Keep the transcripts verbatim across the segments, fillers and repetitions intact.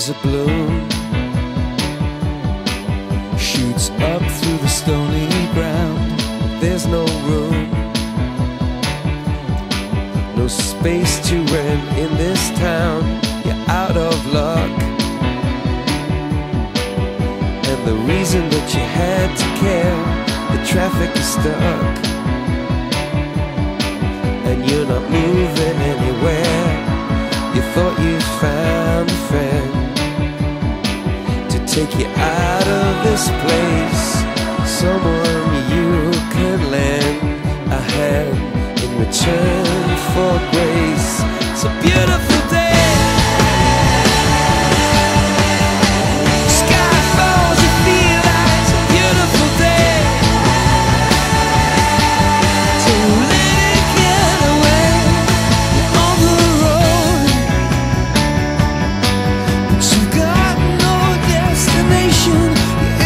is a bloom, shoots up through the stony ground. There's no room, no space to rent in this town. You're out of luck, and the reason that you had to care, the traffic is stuck, and you're not moving anywhere. You thought you'd found a friend to take you out of this place, someone you could lend a hand in return for grace. It's a beautiful day. Sky falls, you feel like it's a beautiful day to let it get away. You're on the road, but you've got no destination. You're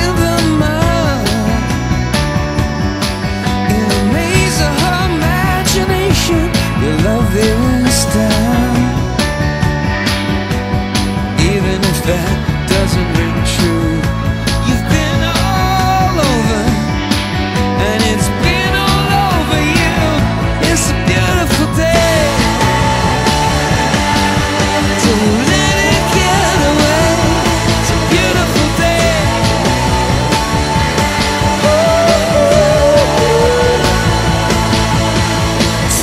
in the mud, in the maze of her imagination. You love this town, even if that doesn't ring true. You've been all over, and it's been all over you. It's a beautiful day to let it get away. It's a beautiful day.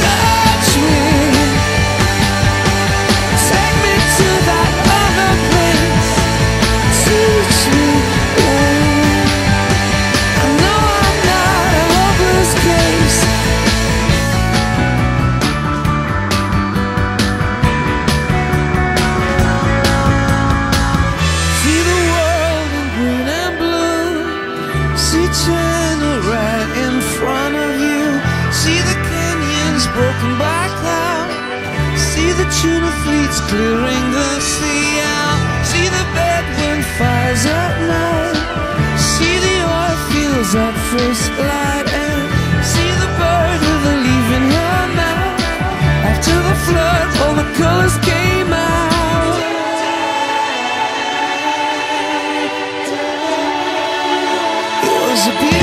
Touch me, take me to that other place. Teach me, I know I'm not a hopeless case. See the world in green and blue, see China right in front of you, see the canyons broken by cloud, see the tuna fleets clearing the sea out, see the bedroom fires at night, see the oil fields at first light, and see the bird with a leaf in her mouth. After the flood, all the colors came out. It was a beautiful